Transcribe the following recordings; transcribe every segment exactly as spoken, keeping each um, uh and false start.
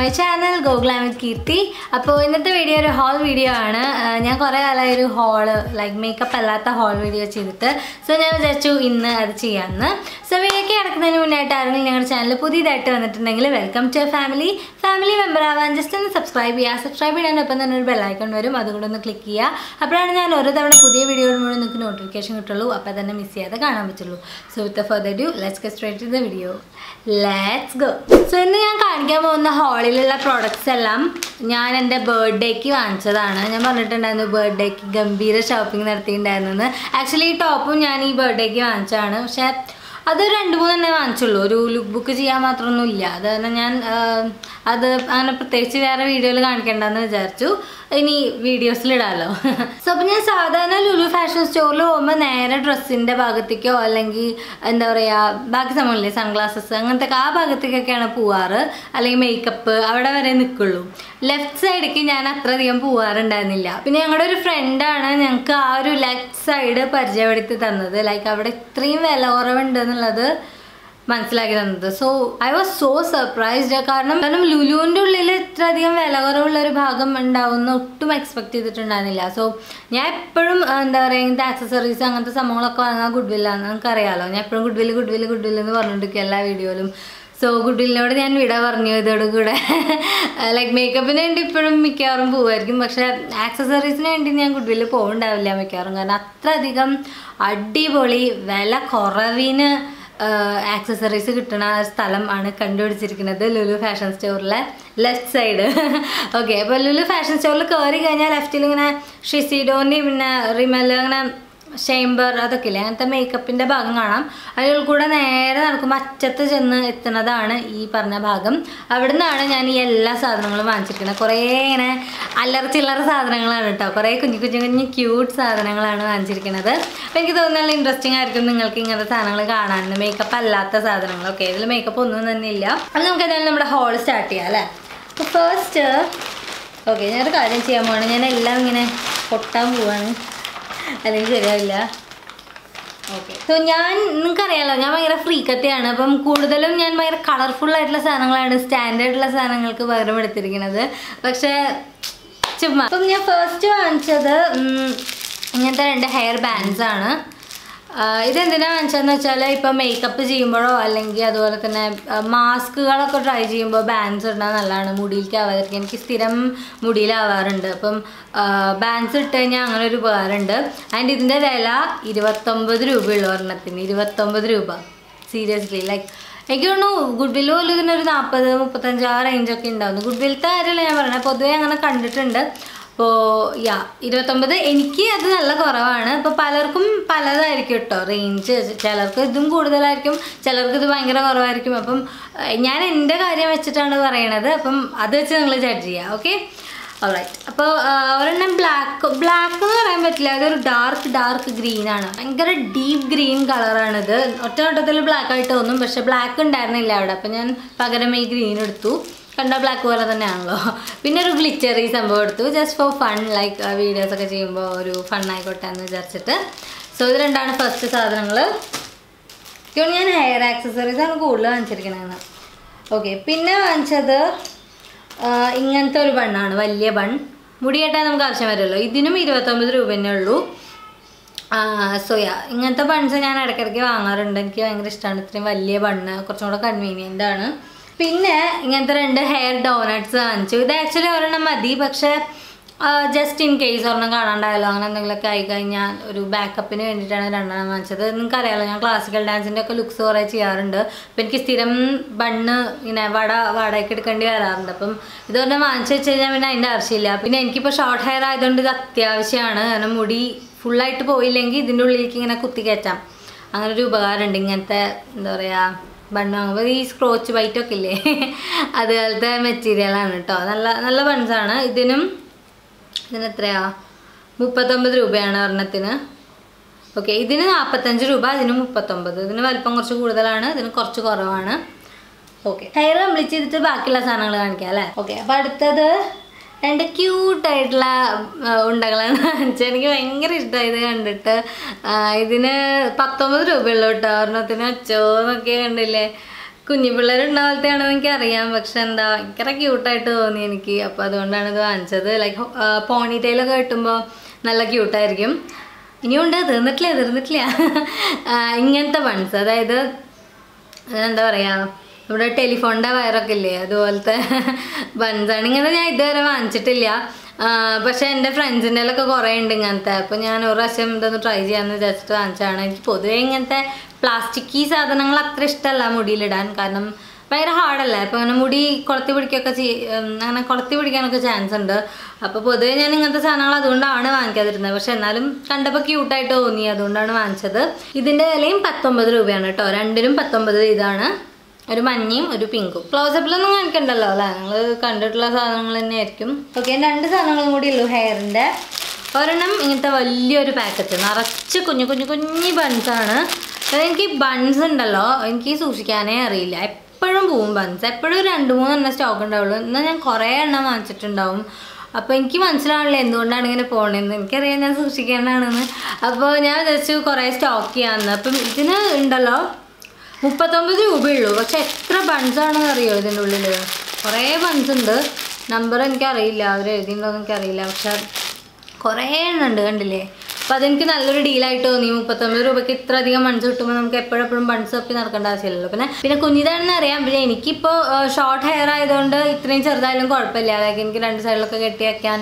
my channel, Go Glam with Kirti. So, in this video is a haul video. I have a haul, like makeup haul video. So, I will do this. So, if you are channel, welcome to your family. Family member, just subscribe. Subscribe and click the bell icon. Click the video. So, without further ado, let's get straight to the video. Let's go. So, I am going to haul products. I am going to birthday. I am going to birthday. I am going shopping. Actually, top I am birthday. That's why I have a lookbook. I have a lookbook. I have a video. I have a video. So, I have a Lulu Fashion Store. I have a dress in the Bagatti. I have sunglasses. I have makeup. I have a left side. I have a friend. I have a left side. I have a so I was so surprised because Lulu and Lulu expected it. So I the accessories and goodwill and I goodwill, goodwill, goodwill. So goodwill like makeup and different accessories goodwill. Uh, accessories कितना स्थालम आने Lulu Fashion Store left side. Okay, but Lulu Fashion Store ले कवरी left लेगना शिशिडोनी chamber other makeup in the bagam. I will go to the air and come at Chattajana, Tanadana, E. Parna bagam. Avadana and Yella Southern Manchikana, Korean, Alartilla Southern Lanta, Korean, cute Southern Lanta, Manchikanada. Make it only interesting. I can think of the Sanagana and the makeup a lata Southern. Okay, the makeup on the Nilla. And then get them the whole start. First, okay, I'm going to see a morning and I love in a potam. Okay. So, I am a freak. I am a colorful and standard. First, I have hair bands. This is the makeup, mask, bands, bands. Seriously, like, I don't know, Goodwill is a so yeah, this is the range. Okay? Alright. So, black. Black is dark, dark green. It's a deep green color. It's black, but black is green. Black color than Anglo. We never glittery some word too, just for fun, like a video as a chamber, fun I got and et cetera. So then done first southern love. Union hair accessories and cooler and chicken. Okay, pinna and cheddar Ingan Thurban and Valyaban. Mudiatanam Garshamarello. It didn't meet with Tamil winner loo. So yeah, Ingan the buns and I can give Angar and give English standard three Valyaban, Kotona convenient. I have hair donuts. Actually, I just in case I have a backup. I have classical dance. I have looks. I have a but no, very scratch white kille. That's the material. It's nice. It's nice. thirty-nine rupees. Okay, this is forty-five rupees. Okay. Hair bleach is okay, but and a cute title. I encouraged by the end. I didn't patomadu below, nothing at Joe, and കുഞ്ഞു പിള്ളേർ ഉണ്ടാവത്തെയാണോ എനിക്കറിയാം, പക്ഷെ എന്താ ഭയങ്കര ക്യൂട്ടായിട്ട് തോന്നി എനിക്ക്. അപ്പോൾ അതുകൊണ്ടാണ് ഇത് വാങ്ങിച്ചത്. ലൈക്ക് പോണി ടൈലൊക്കെ കിട്ടുമ്പോൾ നല്ല ക്യൂട്ടായിരിക്കും. ഇനിയുണ്ട്, തീർന്നിട്ടില്ല തീർന്നിട്ടില്ല ഇങ്ങനത്തെ ബൺസ്. അതായത് എന്താ പറയുക, നമ്മുടെ ടെലിഫോണിൻ്റെ വയറൊക്കെ ഇല്ലേ, അതുപോലത്തെ ബൺസാണ്. ഇങ്ങനെ ഞാൻ ഇതുവരെ വാങ്ങിച്ചിട്ടില്ല, പക്ഷേ എൻ്റെ ഫ്രണ്ട്സിൻ്റെലൊക്കെ കുറേ ഉണ്ട് ഇങ്ങനത്തെ. അപ്പോൾ ഞാൻ ഒരു പ്രാവശ്യം ഇതൊന്ന് ട്രൈ ചെയ്യാമെന്ന് വിചാരിച്ചിട്ട് വാങ്ങിച്ചാണ്. എനിക്ക് പൊതുവേ ഇങ്ങനത്തെ പ്ലാസ്റ്റിക് ഈ സാധനങ്ങൾ അത്ര ഇഷ്ടമല്ല മുടിയിലിടാൻ, കാരണം ഭയങ്കര ഹാർഡല്ലേ. അപ്പോൾ അങ്ങനെ മുടി കൊളത്തി പിടിക്കുകയൊക്കെ ചെയ് അങ്ങനെ കൊളത്തി പിടിക്കാനൊക്കെ ചാൻസ് ഉണ്ട്. അപ്പോൾ പൊതുവേ ഞാൻ ഇങ്ങനത്തെ സാധനങ്ങൾ അതുകൊണ്ടാണ് വാങ്ങിക്കാതിരുന്നത്. പക്ഷെ എന്നാലും കണ്ടപ്പോൾ ക്യൂട്ടായിട്ട് തോന്നി, അതുകൊണ്ടാണ് വാങ്ങിച്ചത്. ഇതിൻ്റെ വിലയും പത്തൊമ്പത് രൂപയാണ് കേട്ടോ. രണ്ടിനും പത്തൊമ്പത്. ഇതാണ് ഒരു മഞ്ഞയും ഒരു പിങ്കും. ക്ലോസപ്പിലൊന്നും കാണിക്കണ്ടല്ലോ അല്ലേ, ഞങ്ങൾ കണ്ടിട്ടുള്ള സാധനങ്ങൾ തന്നെയായിരിക്കും. ഓക്കെ, രണ്ട് സാധനങ്ങളും കൂടി ഉള്ളൂ ഹെയറിൻ്റെ. ഒരെണ്ണം ഇങ്ങനത്തെ വലിയൊരു പാക്കറ്റ് നിറച്ച് കുഞ്ഞു കുഞ്ഞു കുഞ്ഞി ബൺസാണ്. എനിക്ക് ബൺസ് ഉണ്ടല്ലോ എനിക്ക് സൂക്ഷിക്കാനേ അറിയില്ല, എപ്പോഴും പോവും ബൺസ്. എപ്പോഴും രണ്ട് മൂന്നെണ്ണം സ്റ്റോക്ക് ഉണ്ടാവുള്ളൂ. എന്നാൽ ഞാൻ കുറേ എണ്ണം വാങ്ങിച്ചിട്ടുണ്ടാവും. അപ്പോൾ എനിക്ക് മനസ്സിലാവില്ല എന്തുകൊണ്ടാണ് ഇങ്ങനെ പോകണതെന്ന്. എനിക്കറിയാം ഞാൻ സൂക്ഷിക്കേണ്ടതാണെന്ന്. അപ്പോൾ ഞാൻ വിചാരിച്ചു കുറേ സ്റ്റോക്ക് ചെയ്യാമെന്ന്. അപ്പം ഇതിന് ഉണ്ടല്ലോ മുപ്പത്തൊമ്പത് രൂപയുള്ളൂ, പക്ഷെ എത്ര ബൺസാണെന്ന് അറിയോ ഇതിൻ്റെ ഉള്ളിൽ? കുറേ ബൺസ് ഉണ്ട്. നമ്പർ എനിക്കറിയില്ല, അവർ എഴുതിയിട്ടുണ്ടോയെന്ന് എനിക്കറിയില്ല, പക്ഷെ കുറേ എണ്ണം ഉണ്ട്. കണ്ടില്ലേ? അപ്പോൾ അതെനിക്ക് നല്ലൊരു ഡീലായിട്ട് തോന്നി. മുപ്പത്തൊമ്പത് രൂപയ്ക്ക് ഇത്ര അധികം ബൺസ് കിട്ടുമ്പോൾ നമുക്ക് എപ്പോഴെപ്പോഴും ബൺസ് തപ്പി നടക്കേണ്ട ആവശ്യമില്ലല്ലോ. പിന്നെ പിന്നെ കുഞ്ഞിതാണെന്ന് അറിയാം. പിന്നെ എനിക്കിപ്പോൾ ഷോർട്ട് ഹെയർ ആയതുകൊണ്ട് ഇത്രയും ചെറുതായാലും കുഴപ്പമില്ല. അതായത് എനിക്ക് രണ്ട് സൈഡിലൊക്കെ കെട്ടി വയ്ക്കാൻ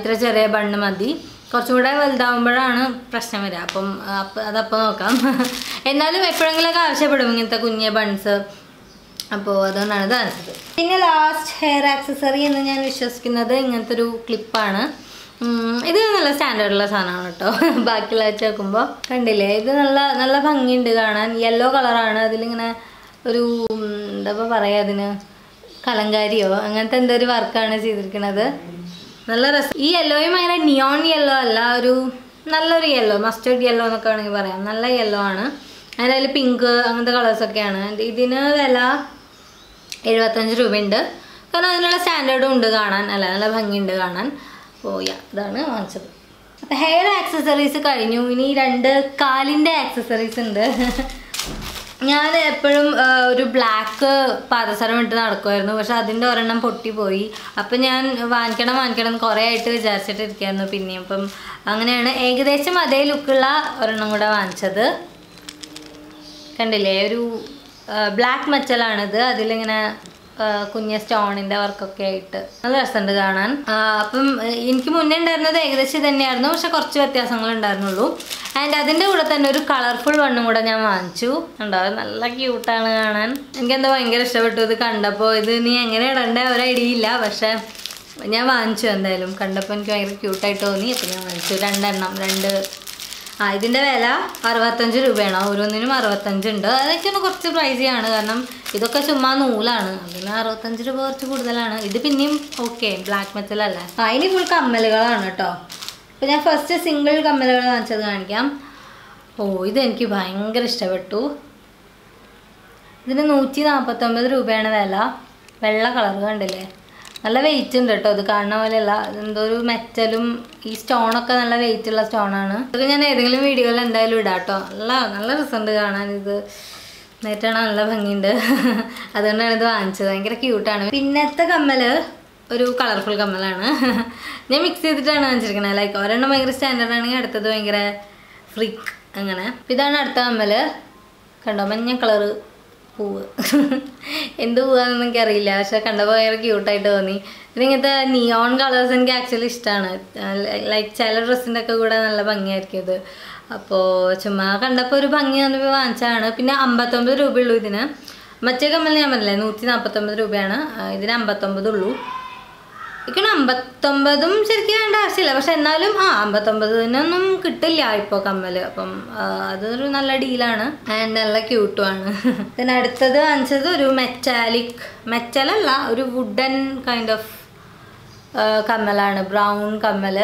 ഇത്ര ചെറിയ ബണ്ണ് മതി. കുറച്ചും കൂടെ വലുതാവുമ്പോഴാണ് പ്രശ്നം വരിക. അപ്പം അതപ്പോൾ നോക്കാം. എന്നാലും എപ്പോഴെങ്കിലൊക്കെ ആവശ്യപ്പെടും ഇങ്ങനത്തെ കുഞ്ഞ് ബൺസ്. അപ്പോൾ അതുകൊണ്ടാണ് ഇത് ആൻസത്. പിന്നെ ലാസ്റ്റ് ഹെയർ ആക്സസറി എന്ന് ഞാൻ വിശ്വസിക്കുന്നത് ഇങ്ങനത്തെ ഒരു ക്ലിപ്പാണ്. ഇത് നല്ല സ്റ്റാൻഡേർഡുള്ള സാധനമാണ് കേട്ടോ. ബാക്കിയുള്ള വെച്ച് നോക്കുമ്പോൾ കണ്ടില്ലേ, ഇത് നല്ല നല്ല ഭംഗിയുണ്ട് കാണാൻ. യെല്ലോ കളറാണ്. അതിലിങ്ങനെ ഒരു എന്താ പറയുക, അതിന് കലങ്കാരിയോ അങ്ങനത്തെ എന്തോ ഒരു വർക്കാണ് ചെയ്തിരിക്കുന്നത്. നല്ല രസം. ഈ യെല്ലോയും ഭയങ്കര നിയോൺ യെല്ലോ അല്ല, ഒരു നല്ലൊരു യെല്ലോ, മസ്റ്റേർഡ് യെല്ലോ എന്നൊക്കെ വേണമെങ്കിൽ പറയാം. നല്ല യെല്ലോ ആണ്. അതിൻ്റെ അതിൽ പിങ്ക് അങ്ങനത്തെ കളേഴ്സൊക്കെയാണ്. ഇതിന് വില എഴുപത്തഞ്ച് രൂപയുണ്ട്. കാരണം അതിനുള്ള സ്റ്റാൻഡേർഡും ഉണ്ട് കാണാൻ, അല്ല നല്ല ഭംഗിയുണ്ട് കാണാൻ. അപ്പോൾ യാ ഇതാണ് വാങ്ങിച്ചത്. അപ്പോൾ ഹെയർ ആക്സസറീസ് കഴിഞ്ഞു. ഇനി രണ്ട് കാലിൻ്റെ ആക്സസറീസ് ഉണ്ട്. ഞാൻ എപ്പോഴും ഒരു ബ്ലാക്ക് പാദസരം ഇട്ട് നടക്കുമായിരുന്നു, പക്ഷെ അതിൻ്റെ ഒരെണ്ണം പൊട്ടിപ്പോയി. അപ്പം ഞാൻ വാങ്ങിക്കണം വാങ്ങിക്കണം കുറേ ആയിട്ട് വിചാരിച്ചിട്ടിരിക്കുകയായിരുന്നു. പിന്നെ അപ്പം അങ്ങനെയാണ് ഏകദേശം അതേ ലുക്കുള്ള ഒരെണ്ണം കൂടെ വാങ്ങിച്ചത്. കണ്ടില്ലേ, ഒരു ബ്ലാക്ക് മച്ചലാണിത്. അതിലിങ്ങനെ കുഞ്ഞ സ്റ്റോണിൻ്റെ വർക്കൊക്കെ ആയിട്ട് നല്ല രസമുണ്ട് കാണാൻ. അപ്പം എനിക്ക് മുന്നേ ഉണ്ടായിരുന്നത് ഏകദേശം തന്നെയായിരുന്നു, പക്ഷെ കുറച്ച് വ്യത്യാസങ്ങൾ ഉണ്ടായിരുന്നുള്ളൂ. ആൻഡ് അതിൻ്റെ കൂടെ തന്നെ ഒരു കളർഫുൾ വണ്ണും കൂടെ ഞാൻ വാങ്ങിച്ചു. ഉണ്ടാവും നല്ല ക്യൂട്ടാണ് കാണാൻ. എനിക്കെന്താ ഭയങ്കര ഇഷ്ടപ്പെട്ടു ഇത് കണ്ടപ്പോൾ. ഇത് നീ എങ്ങനെ ഇടേണ്ട ഒരു ഐഡിയ ഇല്ല, പക്ഷേ ഞാൻ വാങ്ങിച്ചു. എന്തായാലും കണ്ടപ്പോൾ എനിക്ക് ഭയങ്കര ക്യൂട്ടായിട്ട് തോന്നി. അപ്പോൾ ഞാൻ വാങ്ങിച്ചു രണ്ടെണ്ണം. രണ്ട് ആ ഇതിൻ്റെ വില അറുപത്തഞ്ച് രൂപയാണ്. ഓരോന്നിനും അറുപത്തഞ്ചുണ്ട്. അതൊക്കെയാണ് കുറച്ച് പ്രൈസിയാണ്, കാരണം ഇതൊക്കെ ചുമ്മാ നൂലാണ്. അതിന് അറുപത്തഞ്ച് രൂപ കുറച്ച് കൂടുതലാണ്. ഇത് പിന്നെയും ഓക്കെ, ബ്ലാക്ക് മെറ്റലല്ല. ആ ഇനി ഫുൾ കമ്മലുകളാണ് കേട്ടോ. അപ്പോൾ ഞാൻ ഫസ്റ്റ് സിംഗിൾ കമ്മലുകൾ വാങ്ങിച്ചത് കാണിക്കാം. ഓ ഇതെനിക്ക് ഭയങ്കര ഇഷ്ടപ്പെട്ടു. ഇതിന് നൂറ്റി നാൽപ്പത്തൊമ്പത് രൂപയാണ് വില. വെള്ള കളർ കണ്ടില്ലേ, നല്ല വെയിറ്റ് ഉണ്ട് കേട്ടോ. ഇത് കാണുന്ന പോലെയല്ല, എന്തോ ഒരു മെറ്റലും ഈ സ്റ്റോണൊക്കെ നല്ല വെയിറ്റ് ഉള്ള സ്റ്റോണാണ്. ഇതൊക്കെ ഞാൻ ഏതെങ്കിലും വീഡിയോയിൽ എന്തായാലും ഇടാം കേട്ടോ. നല്ല നല്ല രസമുണ്ട് കാണാൻ. ഇത് നേരിട്ടാണ് നല്ല ഭംഗിയുണ്ട്. അതുകൊണ്ടാണ് ഇത് വാങ്ങിച്ചത്. ഭയങ്കര ക്യൂട്ടാണ്. പിന്നത്തെ കമ്മൽ ഒരു കളർഫുൾ കമ്മലാണ്. ഞാൻ മിക്സ് ചെയ്തിട്ടാണ് വാങ്ങിച്ചിരിക്കുന്നത്. ലൈക്ക് ഒരെണ്ണം ഭയങ്കര സ്റ്റാൻഡേർഡ് ആണെങ്കിൽ അടുത്തത് ഭയങ്കര ഫ്രീക്ക് അങ്ങനെ. ഇതാണ് അടുത്ത കമ്മൽ. കണ്ടോ, മഞ്ഞ കളറ് പൂവ്. എന്ത് പൂവാണെന്ന് എനിക്കറിയില്ല, പക്ഷെ കണ്ടപ്പോൾ ഭയങ്കര ക്യൂട്ടായിട്ട് തോന്നി. പിന്നെ ഇങ്ങനത്തെ നിയോൺ കളേഴ്സ് എനിക്ക് ആക്ച്വലി ഇഷ്ടമാണ്. ലൈക്ക് ചില ഡ്രസ്സിൻ്റെ ഒക്കെ കൂടെ നല്ല ഭംഗിയായിരിക്കും ഇത്. അപ്പോൾ ചുമ്മാ കണ്ടപ്പോൾ ഒരു ഭംഗി കണ്ടപ്പോൾ വാങ്ങിച്ചതാണ്. പിന്നെ അമ്പത്തൊമ്പത് രൂപയുള്ളൂ ഇതിന്. മറ്റേ കമ്മൽ ഞാൻ പറഞ്ഞില്ലേ നൂറ്റി നാൽപ്പത്തൊമ്പത് രൂപയാണ്, ഇതിന് അമ്പത്തൊമ്പതുള്ളൂ. ഇക്കണ അമ്പത്തൊമ്പതും ശരിക്കും വേണ്ട ആവശ്യമില്ല, പക്ഷെ എന്നാലും ആ അമ്പത്തൊമ്പതിനൊന്നും കിട്ടില്ല ഇപ്പോൾ കമ്മൽ. അപ്പം അതൊരു നല്ല ഡീലാണ്. ആൻഡ് നല്ല ക്യൂട്ടുമാണ്. പിന്നെ അടുത്തത് വാങ്ങിച്ചത് ഒരു മെറ്റാലിക് മെറ്റലല്ല ഒരു വുഡൻ കൈൻഡ് ഓഫ് കമ്മലാണ്, ബ്രൗൺ കമ്മൽ.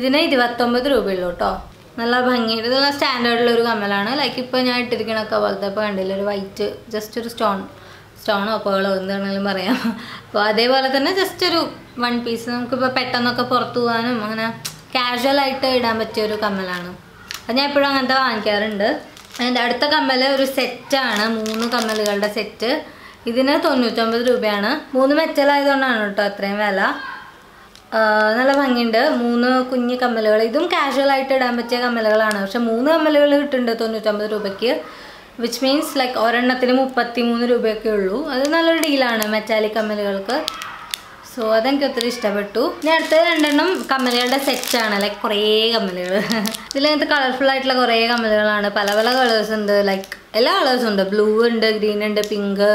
ഇതിന് ഇരുപത്തൊമ്പത് രൂപയുള്ളൂ കേട്ടോ. നല്ല ഭംഗിയുണ്ട്. നല്ല സ്റ്റാൻഡേർഡിലൊരു കമ്മലാണ്. ലൈക്ക് ഇപ്പോൾ ഞാൻ ഇട്ടിരിക്കണൊക്കെ പോലത്തെ. ഇപ്പോൾ കണ്ടില്ല, ഒരു വൈറ്റ് ജസ്റ്റ് ഒരു സ്റ്റോൺ സ്റ്റോണോ പേളോ എന്താണെങ്കിലും പറയാം. അപ്പോൾ അതേപോലെ തന്നെ ജസ്റ്റ് ഒരു വൺ പീസ്. നമുക്കിപ്പോൾ പെട്ടെന്നൊക്കെ പുറത്തു പോകാനും അങ്ങനെ കാഷ്വലായിട്ട് ഇടാൻ പറ്റിയൊരു കമ്മലാണ്. അത് ഞാൻ എപ്പോഴും അങ്ങനത്തെ വാങ്ങിക്കാറുണ്ട്. അതിൻ്റെ അടുത്ത കമ്മൽ ഒരു സെറ്റാണ്, മൂന്ന് കമ്മലുകളുടെ സെറ്റ്. ഇതിനെ തൊണ്ണൂറ്റി ഒൻപത് രൂപയാണ്. മൂന്ന് മെറ്റലായതുകൊണ്ടാണ് കേട്ടോ അത്രയും വില. നല്ല ഭംഗിയുണ്ട്. മൂന്ന് കുഞ്ഞു കമ്മലുകൾ, ഇതും കാഷ്വൽ ആയിട്ട് ഇടാൻ പറ്റിയ കമ്മലുകളാണ്. പക്ഷെ മൂന്ന് കമ്മലുകൾ കിട്ടുന്നുണ്ട് തൊണ്ണൂറ്റി ഒൻപത് രൂപയ്ക്ക്, വിച്ച് മീൻസ് ലൈക്ക് ഒരെണ്ണത്തിന് മുപ്പത്തി മൂന്ന് രൂപയൊക്കെ ഉള്ളൂ. അത് നല്ലൊരു ഡീലാണ് മെറ്റാലിക് കമ്മലുകൾക്ക്. സോ അതെനിക്ക് ഒത്തിരി ഇഷ്ടപ്പെട്ടു. ഞാൻ അടുത്തത് രണ്ടെണ്ണം കമ്മലുകളുടെ സെറ്റാണ്. ലൈക്ക് കുറേ കമ്മലുകൾ, ഇതിലങ്ങനത്തെ കളർഫുൾ ആയിട്ടുള്ള കുറേ കമ്മലുകളാണ്. പല പല കളേഴ്സ് ഉണ്ട്, ലൈക്ക് എല്ലാ കളേഴ്സും ഉണ്ട്. ബ്ലൂ ഉണ്ട്, ഗ്രീൻ ഉണ്ട്, പിങ്ക്,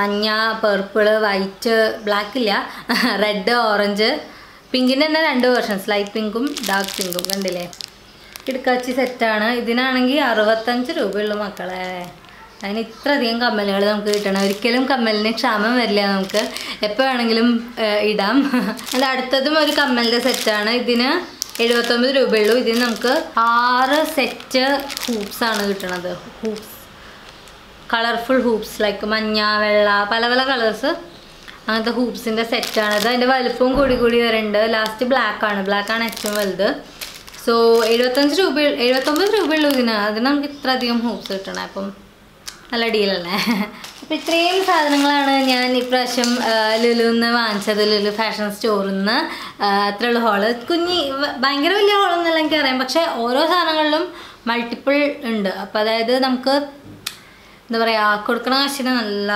മഞ്ഞ, പെർപ്പിള്, വൈറ്റ്, ബ്ലാക്ക് ഇല്ല, റെഡ്, ഓറഞ്ച്. പിങ്കിൻ്റെ തന്നെ രണ്ട് വേർഷൻസ്, ലൈറ്റ് പിങ്കും ഡാർക്ക് പിങ്കും. കണ്ടില്ലേ, ഇടുക്കാച്ചി സെറ്റാണ്. ഇതിനാണെങ്കിൽ അറുപത്തഞ്ച് രൂപയുള്ളൂ മക്കളെ. അതിന് ഇത്രയധികം കമ്മലുകൾ നമുക്ക് കിട്ടണം. ഒരിക്കലും കമ്മലിന് ക്ഷാമം വരില്ല നമുക്ക്, എപ്പോൾ വേണമെങ്കിലും ഇടാം. അതിൻ്റെ അടുത്തതും ഒരു കമ്മലിൻ്റെ സെറ്റാണ്. ഇതിന് എഴുപത്തൊമ്പത് രൂപയുള്ളൂ. ഇതിന് നമുക്ക് ആറ് സെറ്റ് ഹൂപ്സാണ് കിട്ടണത്. ഹൂപ്സ്, കളർഫുൾ ഹൂപ്സ്, ലൈക്ക് മഞ്ഞ, വെള്ള, പല പല കളേഴ്സ്, അങ്ങനത്തെ ഹൂപ്സിൻ്റെ സെറ്റാണ്. അത് അതിൻ്റെ വലുപ്പവും കൂടി കൂടി വരുന്നുണ്ട്. ലാസ്റ്റ് ബ്ലാക്കാണ്, ബ്ലാക്കാണ് ഏറ്റവും വലുത്. സോ എഴുപത്തഞ്ച് രൂപ എഴുപത്തൊമ്പത് രൂപയുള്ളൂ ഇതിന്. അതിന് നമുക്ക് ഇത്രയധികം ഹൂപ്സ് കിട്ടണം, അപ്പം നല്ല ഡീലല്ലേ. അപ്പോൾ ഇത്രയും സാധനങ്ങളാണ് ഞാൻ ഇപ്രാവശ്യം ലുലുന്ന് വാങ്ങിച്ചത്, ലുലു ഫാഷൻ സ്റ്റോറിൽ നിന്ന്. അത്രേ ഉള്ളൂ ഹോള്. കുഞ്ഞി, ഭയങ്കര വലിയ ഹോളൊന്നല്ല എനിക്കറിയാം, പക്ഷേ ഓരോ സാധനങ്ങളിലും മൾട്ടിപ്പിൾ ഉണ്ട്. അപ്പോൾ അതായത് നമുക്ക് എന്താ പറയുക, കൊടുക്കണ കാശിന് നല്ല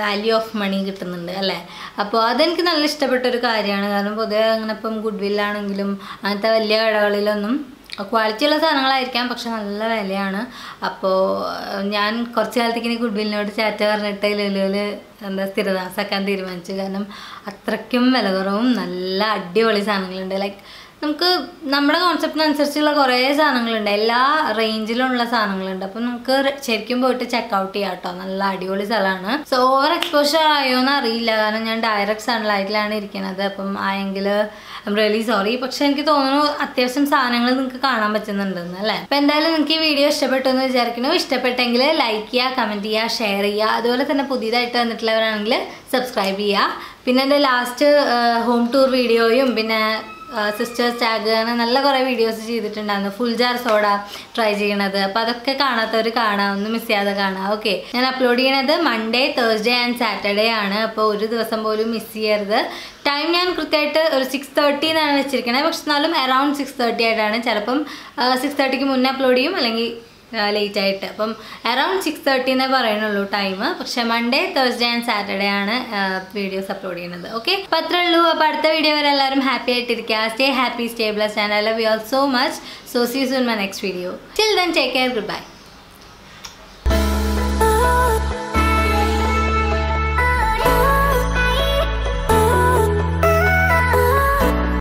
വാല്യൂ ഓഫ് മണി കിട്ടുന്നുണ്ട് അല്ലേ. അപ്പോൾ അതെനിക്ക് നല്ല ഇഷ്ടപ്പെട്ടൊരു കാര്യമാണ്. കാരണം പൊതുവെ അങ്ങനെ ഇപ്പം ഗുഡ് വില്ലാണെങ്കിലും അങ്ങനത്തെ വലിയ കടകളിലൊന്നും ക്വാളിറ്റിയുള്ള സാധനങ്ങളായിരിക്കാം, പക്ഷെ നല്ല വിലയാണ്. അപ്പോൾ ഞാൻ കുറച്ച് കാലത്തേക്ക് ഇനി ഗുഡ് വില്ലിനോട് ചാറ്റ പറഞ്ഞിട്ട് ലുലുവിൽ എന്താ സ്ഥിരതാമസാക്കാൻ തീരുമാനിച്ചു. കാരണം അത്രയ്ക്കും വില കുറവും നല്ല അടിപൊളി സാധനങ്ങളുണ്ട്. ലൈക്ക് നമുക്ക് നമ്മുടെ കോൺസെപ്റ്റിനനുസരിച്ചുള്ള കുറേ സാധനങ്ങളുണ്ട്, എല്ലാ റേഞ്ചിലുള്ള സാധനങ്ങളുണ്ട്. അപ്പം നമുക്ക് ശരിക്കും പോയിട്ട് ചെക്കൗട്ട് ചെയ്യാം കേട്ടോ. നല്ല അടിപൊളി സ്ഥലമാണ്. സോ ഓവർ എക്സ്പോഷർ ആയോന്ന് അറിയില്ല, കാരണം ഞാൻ ഡയറക്റ്റ് സൺലൈറ്റിലാണ് ഇരിക്കുന്നത്. അപ്പം ആയെങ്കിൽ ഐ എം റിയലി സോറി. പക്ഷെ എനിക്ക് തോന്നുന്നു അത്യാവശ്യം സാധനങ്ങൾ നിങ്ങൾക്ക് കാണാൻ പറ്റുന്നുണ്ടെന്ന് അല്ലേ. അപ്പം എന്തായാലും നിങ്ങൾക്ക് ഈ വീഡിയോ ഇഷ്ടപ്പെട്ടു എന്ന് വിചാരിക്കുന്നു. ഇഷ്ടപ്പെട്ടെങ്കിൽ ലൈക്ക് ചെയ്യുക, കമൻറ്റ് ചെയ്യുക, ഷെയർ ചെയ്യുക. അതുപോലെ തന്നെ പുതിയതായിട്ട് വന്നിട്ടുള്ളവരാണെങ്കിൽ സബ്സ്ക്രൈബ് ചെയ്യുക. പിന്നെ എൻ്റെ ലാസ്റ്റ് ഹോം ടൂർ വീഡിയോയും പിന്നെ സിസ്റ്റേഴ്സ് ടാഗ് അങ്ങനെ നല്ല കുറേ വീഡിയോസ് ചെയ്തിട്ടുണ്ടായിരുന്നു. ഫുൾ ജാർ സോഡ ട്രൈ ചെയ്യണത്, അപ്പോൾ അതൊക്കെ കാണാത്തവർ കാണാം, ഒന്നും മിസ് ചെയ്യാതെ കാണാം. ഓക്കെ, ഞാൻ അപ്ലോഡ് ചെയ്യണത് മൺഡേ, തേഴ്സ്ഡേ ആൻഡ് സാറ്റർഡേ ആണ്. അപ്പോൾ ഒരു ദിവസം പോലും മിസ് ചെയ്യരുത്. ടൈം ഞാൻ കൃത്യമായിട്ട് ഒരു സിക്സ് തേർട്ടി എന്നാണ് വെച്ചിരിക്കണത്, പക്ഷെ എന്നാലും അറൌണ്ട് സിക്സ് തേർട്ടി ആയിട്ടാണ്. ചിലപ്പം സിക്സ് തേർട്ടിക്ക് മുന്നേ അപ്ലോഡ് ചെയ്യും, അല്ലെങ്കിൽ ലേറ്റ് ആയിട്ട്. അപ്പം അറൌണ്ട് സിക്സ് തേർട്ടി എന്നേ പറയുന്നുള്ളൂ ടൈം. പക്ഷേ മൺഡേ, തേഴ്സ്ഡേ ആൻഡ് സാറ്റർഡേ ആണ് വീഡിയോസ് അപ്ലോഡ് ചെയ്യുന്നത്. ഓക്കെ, അപ്പോൾ അത്രേ ഉള്ളൂ. അപ്പോൾ അടുത്ത വീഡിയോ വരെ എല്ലാവരും ഹാപ്പി ആയിട്ടിരിക്കുക. Stay happy, stay blessed, and I love you all so much. So see you soon my next video. Till then take care, good by.